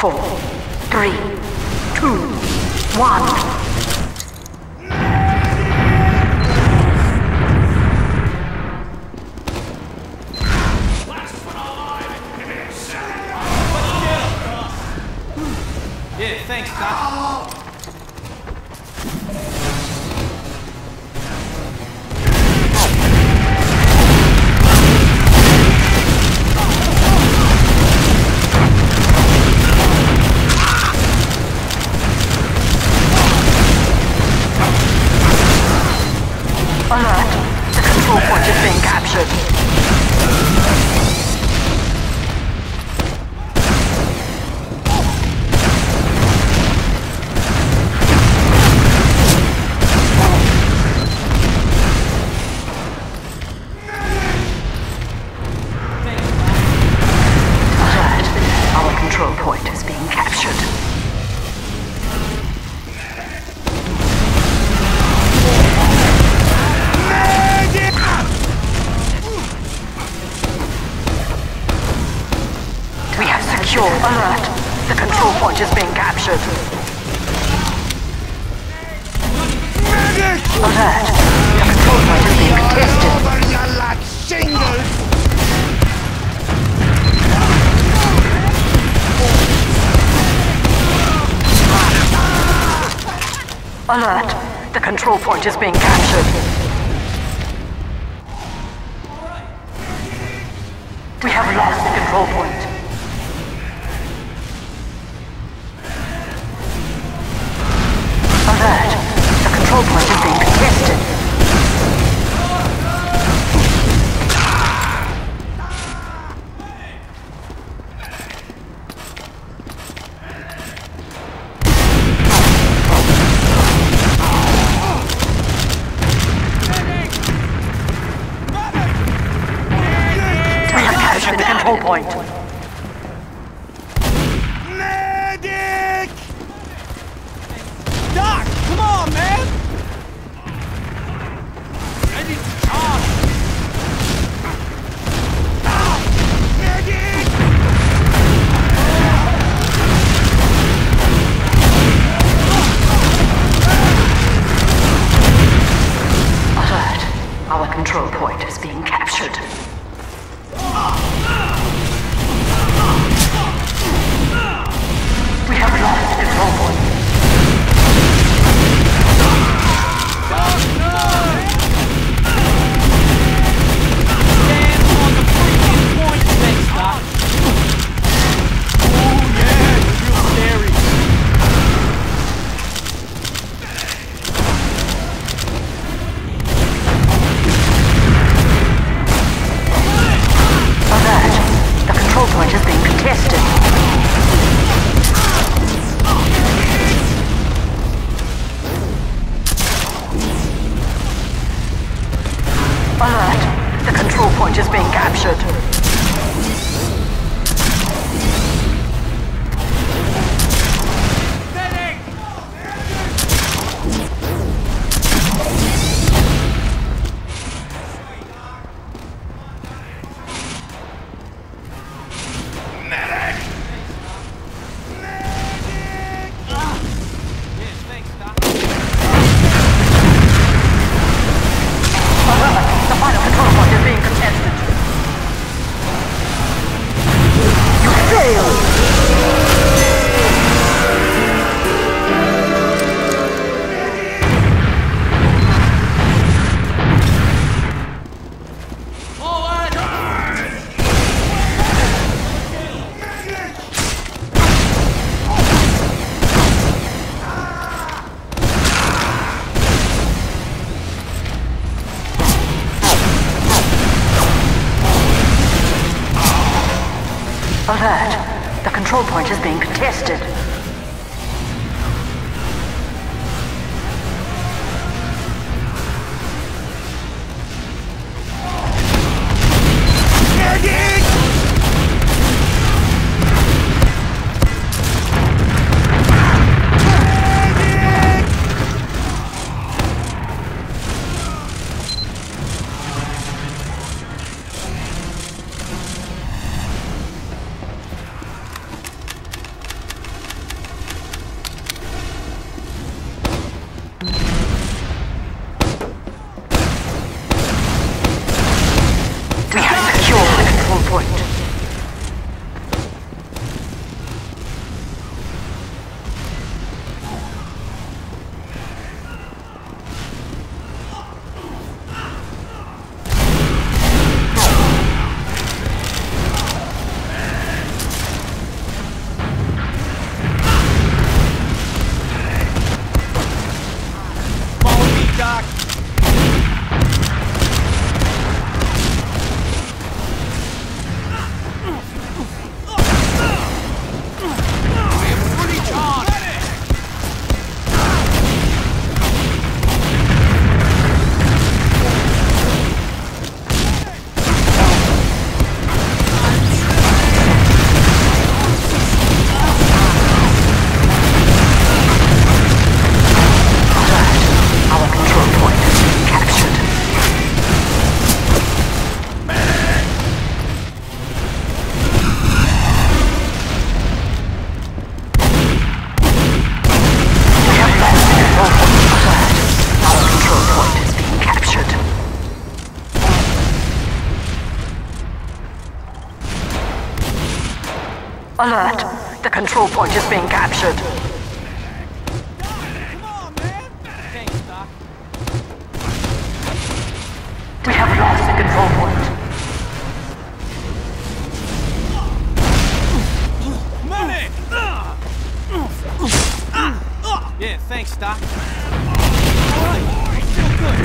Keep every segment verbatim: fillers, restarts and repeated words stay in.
four, three, two, one. Alert! The control point is being captured. We have lost the control point. Alert! The control point is being contested. Point. Medic! Doc, come on, man! I need to charge. Doc! Medic! Alert! Our control point is being captured. Alert! The control point is being contested. Alert! The control point is being captured. Come on, man. Thanks, Doc. We have lost the control point. Medic! Yeah, thanks, Doc. All right, all right, feel good.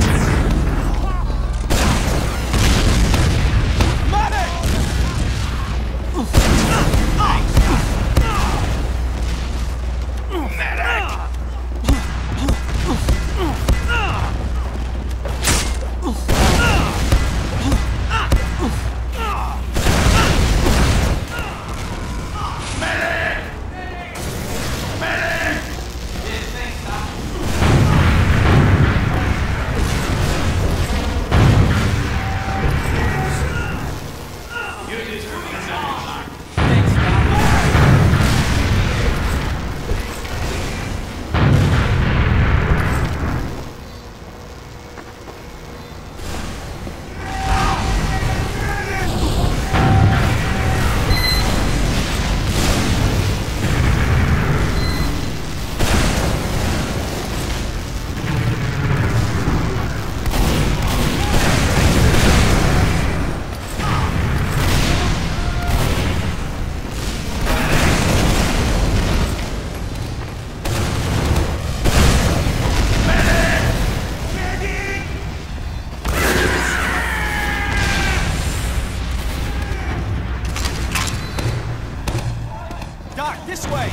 This way!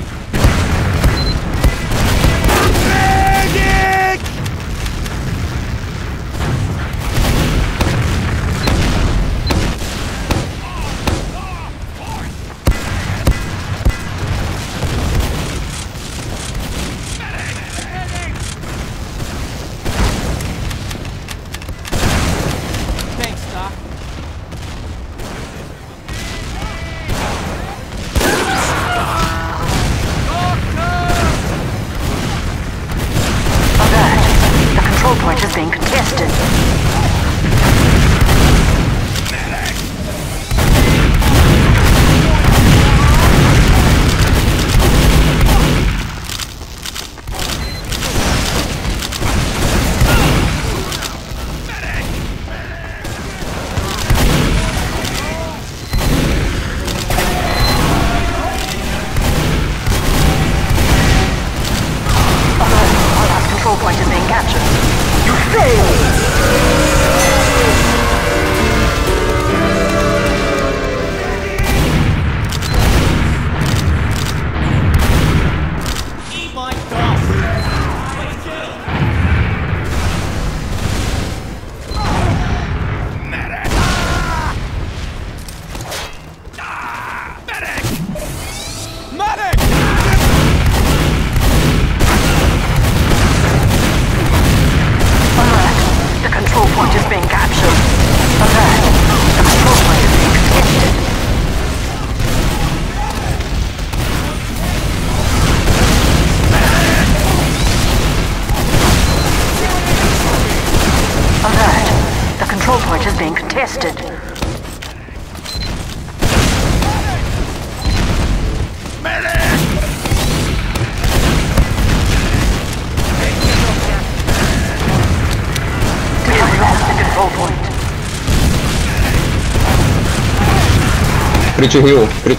Причалил, при...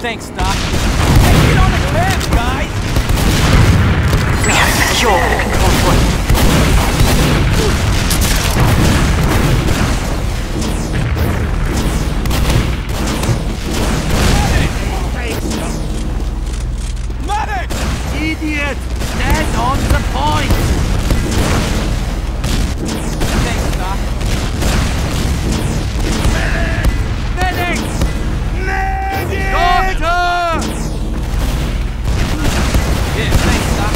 Thanks, Doc. Hey, get on the ground, guys! We have secured the control point. Medic! Idiot! Stand on the point! Thanks, Doc. Medic! Medic! Doctor! Yeah, thanks, Doc.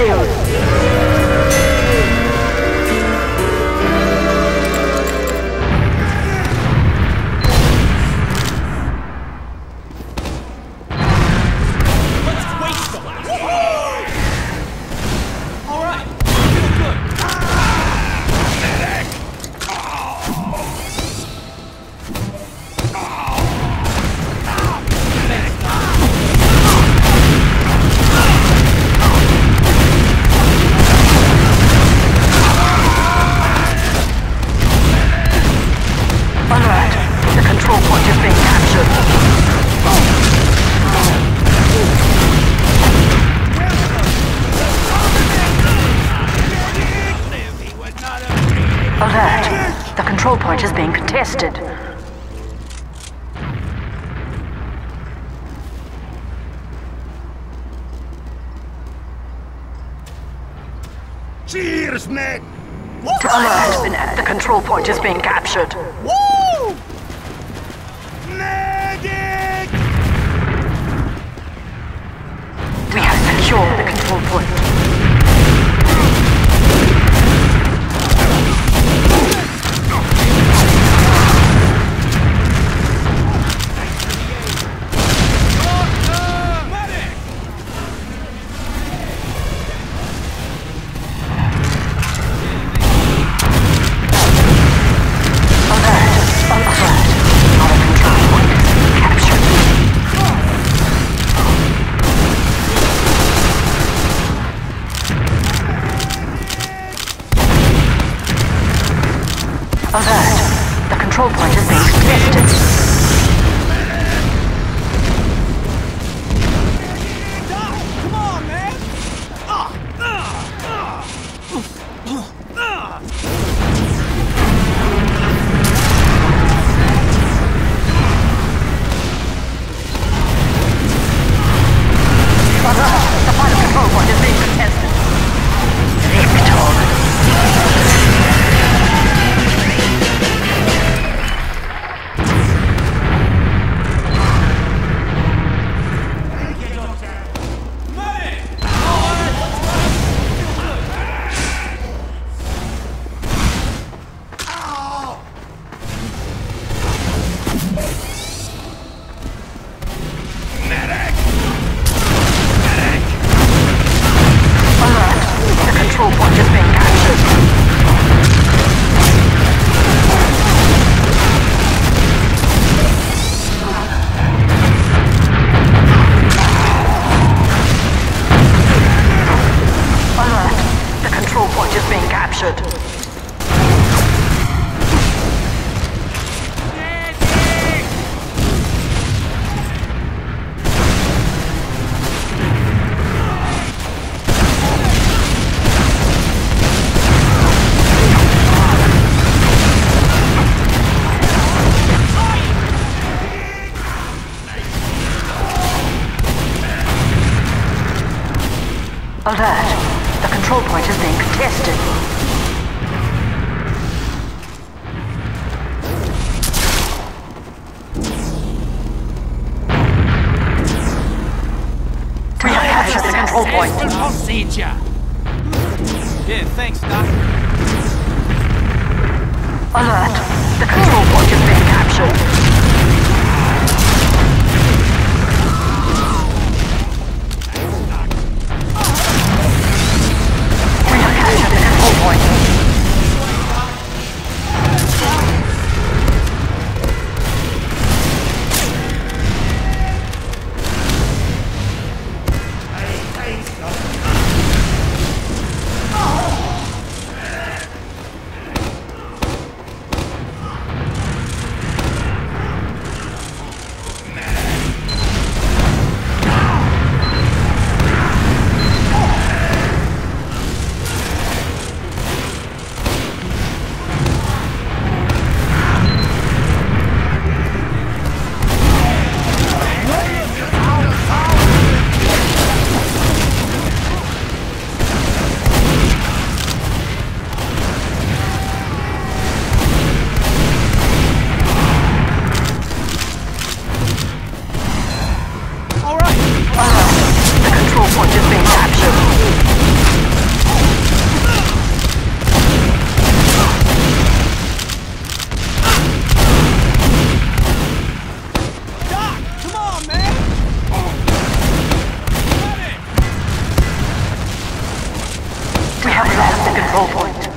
Alert! The control point is being contested. Cheers, mate! To alert! The control point is being captured. Woo! Medic! We have secured the control point. Alert! The control point is being contested. Come on, man! Alert! The final control point is being contested. Victor! Alert! The control point is being contested. We have captured the control point. Procedure. Yeah, thanks, Doc. Alert! The control point is being captured. control point.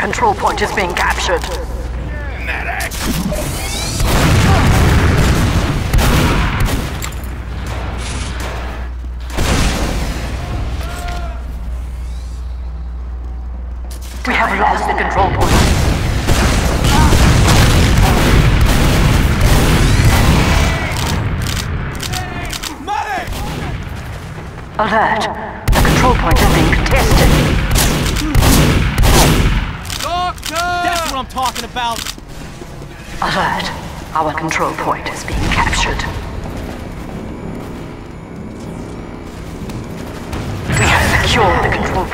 Control point is being captured. Medic! We have lost the control point. Medic! Alert! The control point is being contested. That's what I'm talking about! Alert! Our control point is being captured. We have secured the control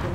point.